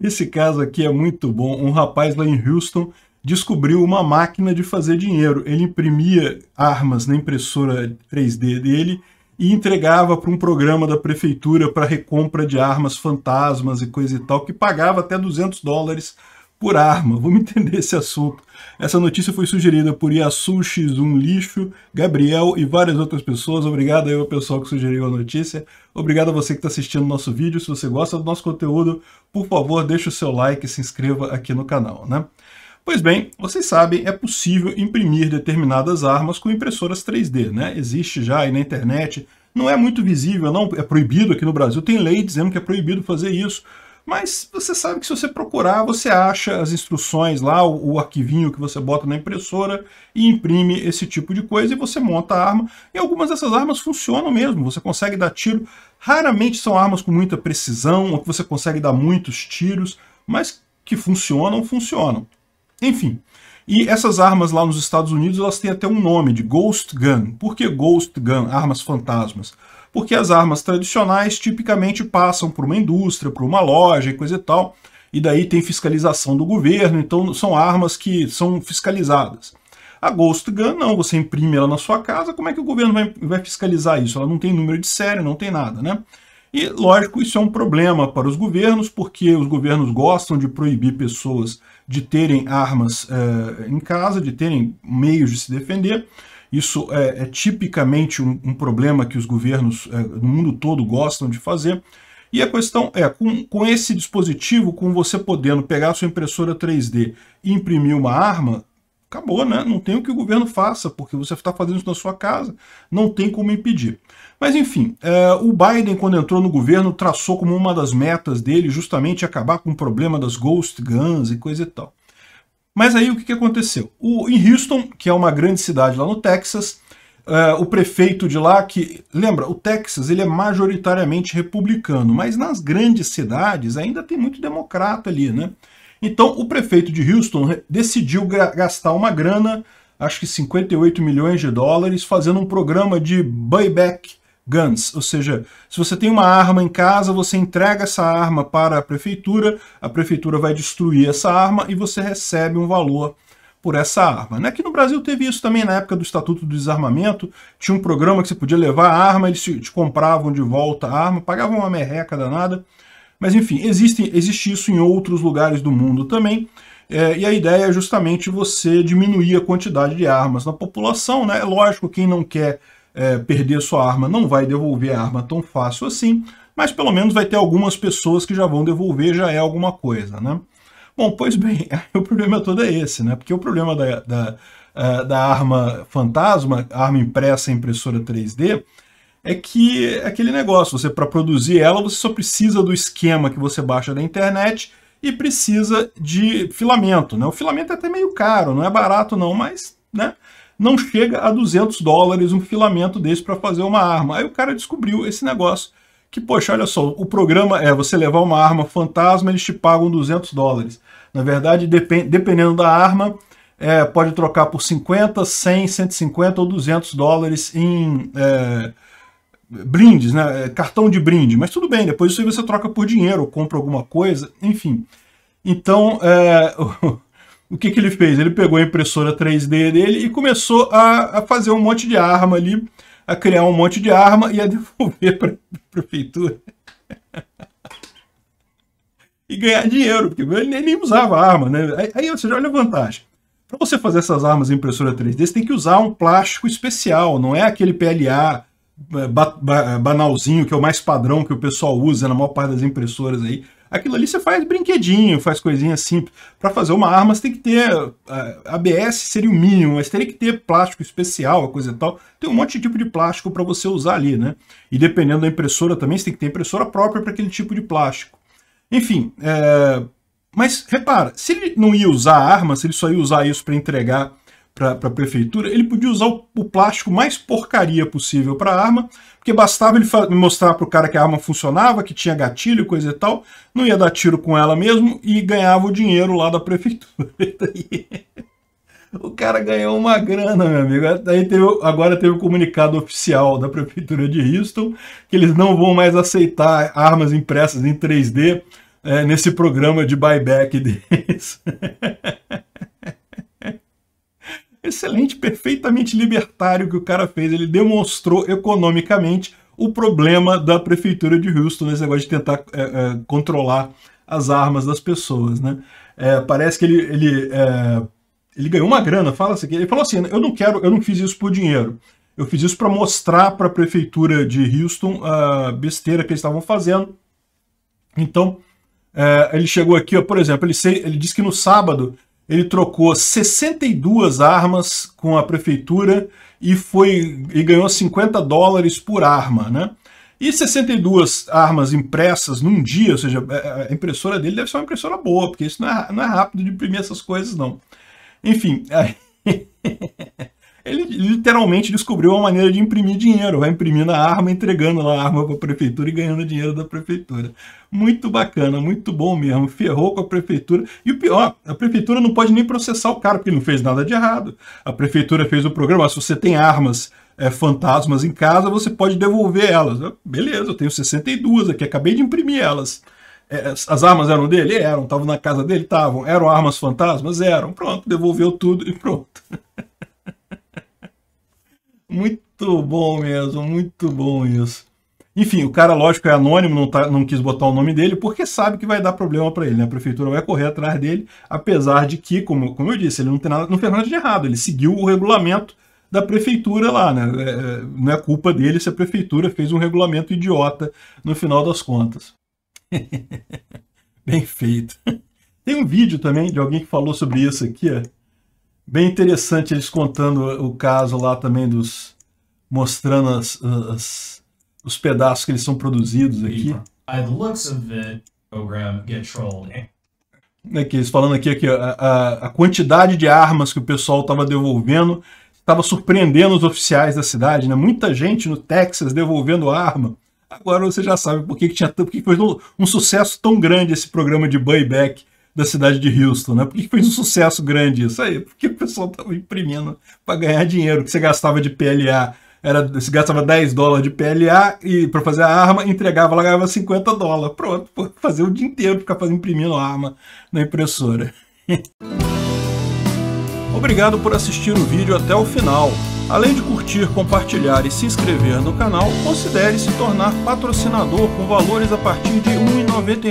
Esse caso aqui é muito bom. Um rapaz lá em Houston descobriu uma máquina de fazer dinheiro. Ele imprimia armas na impressora 3D dele e entregava para um programa da prefeitura para recompra de armas fantasmas e coisa e tal, que pagava até $200 por arma. Vamos entender esse assunto. Essa notícia foi sugerida por Yasushi, Zunlicho, Gabriel e várias outras pessoas. Obrigado aí ao pessoal que sugeriu a notícia. Obrigado a você que está assistindo o nosso vídeo. Se você gosta do nosso conteúdo, por favor, deixa o seu like e se inscreva aqui no canal, né? Pois bem, vocês sabem, é possível imprimir determinadas armas com impressoras 3D, né? Existe já aí na internet, não é muito visível, não é proibido aqui no Brasil, tem lei dizendo que é proibido fazer isso, mas você sabe que se você procurar, você acha as instruções lá, o arquivinho que você bota na impressora e imprime esse tipo de coisa e você monta a arma. E algumas dessas armas funcionam mesmo, você consegue dar tiro, raramente são armas com muita precisão, ou que você consegue dar muitos tiros, mas que funcionam, funcionam. Enfim, e essas armas lá nos Estados Unidos, elas têm até um nome de Ghost Gun. Por que Ghost Gun, armas fantasmas? Porque as armas tradicionais tipicamente passam por uma indústria, por uma loja e coisa e tal, e daí tem fiscalização do governo, então são armas que são fiscalizadas. A Ghost Gun não, você imprime ela na sua casa, como é que o governo vai fiscalizar isso? Ela não tem número de série, não tem nada, né? E, lógico, isso é um problema para os governos, porque os governos gostam de proibir pessoas de terem armas em casa, de terem meios de se defender. Isso é tipicamente um problema que os governos no mundo todo gostam de fazer. E a questão é, com esse dispositivo, com você podendo pegar a sua impressora 3D e imprimir uma arma, acabou, né? Não tem o que o governo faça, porque você está fazendo isso na sua casa, não tem como impedir. Mas enfim, o Biden, quando entrou no governo, traçou como uma das metas dele justamente acabar com o problema das ghost guns e coisa e tal. Mas aí o que aconteceu? Em Houston, que é uma grande cidade lá no Texas, o prefeito de lá, que lembra, o Texas ele é majoritariamente republicano, mas nas grandes cidades ainda tem muito democrata ali, né? Então, o prefeito de Houston decidiu gastar uma grana, acho que US$ 58 milhões, fazendo um programa de buyback guns, ou seja, se você tem uma arma em casa, você entrega essa arma para a prefeitura vai destruir essa arma e você recebe um valor por essa arma. Aqui no Brasil teve isso também na época do Estatuto do Desarmamento, tinha um programa que você podia levar a arma, eles te compravam de volta a arma, pagavam uma merreca danada. Mas enfim, existe isso em outros lugares do mundo também, e a ideia é justamente você diminuir a quantidade de armas na população, né? É lógico, quem não quer perder sua arma não vai devolver a arma tão fácil assim, mas pelo menos vai ter algumas pessoas que já vão devolver, já é alguma coisa, né? Bom, pois bem, o problema todo é esse, né? Porque o problema da arma fantasma, arma impressa em impressora 3D, é que aquele negócio, você para produzir ela, você só precisa do esquema que você baixa da internet e precisa de filamento, né? O filamento é até meio caro, não é barato não, mas, né, não chega a $200 um filamento desse para fazer uma arma. Aí o cara descobriu esse negócio, que, poxa, olha só, o programa é você levar uma arma fantasma, eles te pagam $200. Na verdade, dependendo da arma, pode trocar por 50, 100, 150 ou $200 em... brindes, né? Cartão de brinde, mas tudo bem, depois isso aí você troca por dinheiro, ou compra alguma coisa, enfim. Então, o que que ele fez? Ele pegou a impressora 3D dele e começou a fazer um monte de arma ali, a criar um monte de arma e a devolver para a prefeitura. E ganhar dinheiro, porque ele nem usava arma, né? Aí, ou seja, olha a vantagem. Para você fazer essas armas em impressora 3D, você tem que usar um plástico especial, não é aquele PLA banalzinho, que é o mais padrão que o pessoal usa na maior parte das impressoras aí. Aquilo ali você faz brinquedinho, faz coisinha simples. Para fazer uma arma você tem que ter, ABS seria o mínimo, mas teria que ter plástico especial, coisa e tal. Tem um monte de tipo de plástico para você usar ali, né? E dependendo da impressora também, você tem que ter impressora própria para aquele tipo de plástico. Enfim, mas repara, se ele não ia usar a arma, se ele só ia usar isso para entregar para a prefeitura, ele podia usar o plástico mais porcaria possível para a arma, porque bastava ele mostrar para o cara que a arma funcionava, que tinha gatilho, coisa e tal, não ia dar tiro com ela mesmo e ganhava o dinheiro lá da prefeitura. O cara ganhou uma grana, meu amigo. Aí agora teve o comunicado oficial da Prefeitura de Houston que eles não vão mais aceitar armas impressas em 3D nesse programa de buyback deles. Excelente, perfeitamente libertário que o cara fez. Ele demonstrou economicamente o problema da Prefeitura de Houston nesse negócio de tentar controlar as armas das pessoas, né? Parece que ele ganhou uma grana, fala-se aqui. Ele falou assim: eu não fiz isso por dinheiro. Eu fiz isso para mostrar para a Prefeitura de Houston a besteira que eles estavam fazendo. Então, ele chegou aqui, ó, por exemplo, ele disse que no sábado ele trocou 62 armas com a prefeitura e ganhou $50 por arma, né? E 62 armas impressas num dia, ou seja, a impressora dele deve ser uma impressora boa, porque isso não é rápido de imprimir essas coisas, não. Enfim, ele literalmente descobriu uma maneira de imprimir dinheiro. Vai imprimindo a arma, entregando lá a arma para a prefeitura e ganhando dinheiro da prefeitura. Muito bacana, muito bom mesmo. Ferrou com a prefeitura. E o pior, a prefeitura não pode nem processar o cara, porque ele não fez nada de errado. A prefeitura fez o programa: se você tem armas fantasmas em casa, você pode devolver elas. Beleza, eu tenho 62 aqui, acabei de imprimir elas. As armas eram dele? Eram. Estavam na casa dele? Estavam. Eram armas fantasmas? Eram. Pronto, devolveu tudo e pronto. Muito bom mesmo, muito bom isso. Enfim, o cara, lógico, é anônimo, não quis botar o nome dele, porque sabe que vai dar problema para ele, né? A prefeitura vai correr atrás dele, apesar de que, como eu disse, ele não fez nada de errado, ele seguiu o regulamento da prefeitura lá, né? Não é culpa dele se a prefeitura fez um regulamento idiota no final das contas. Bem feito. Tem um vídeo também de alguém que falou sobre isso aqui, ó. Bem interessante eles contando o caso lá também mostrando os pedaços que eles são produzidos aqui. Aqui eles falando aqui a quantidade de armas que o pessoal estava devolvendo estava surpreendendo os oficiais da cidade, né? Muita gente no Texas devolvendo arma. Agora você já sabe por que foi um sucesso tão grande esse programa de buyback da cidade de Houston, né? Por que foi um sucesso grande isso aí? Porque o pessoal tava imprimindo para ganhar dinheiro. O que você gastava de PLA, você gastava $10 de PLA e para fazer a arma, entregava lá, ganhava $50. Pronto, pra fazer o dia inteiro, ficar imprimindo a arma na impressora. Obrigado por assistir o vídeo até o final. Além de curtir, compartilhar e se inscrever no canal, considere se tornar patrocinador com valores a partir de R$ 1,99.